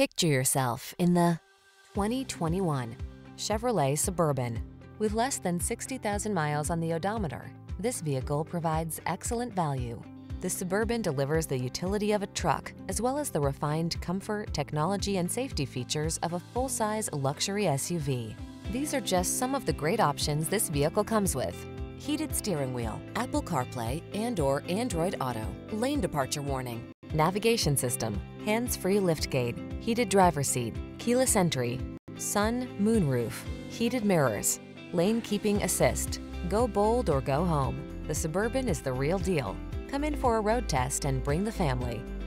Picture yourself in the 2021 Chevrolet Suburban. With less than 60,000 miles on the odometer, this vehicle provides excellent value. The Suburban delivers the utility of a truck, as well as the refined comfort, technology, and safety features of a full-size luxury SUV. These are just some of the great options this vehicle comes with: heated steering wheel, Apple CarPlay and/or Android Auto, lane departure warning, navigation system, hands-free liftgate, heated driver's seat, keyless entry, sun, moon roof, heated mirrors, lane keeping assist. Go bold or go home. The Suburban is the real deal. Come in for a road test and bring the family.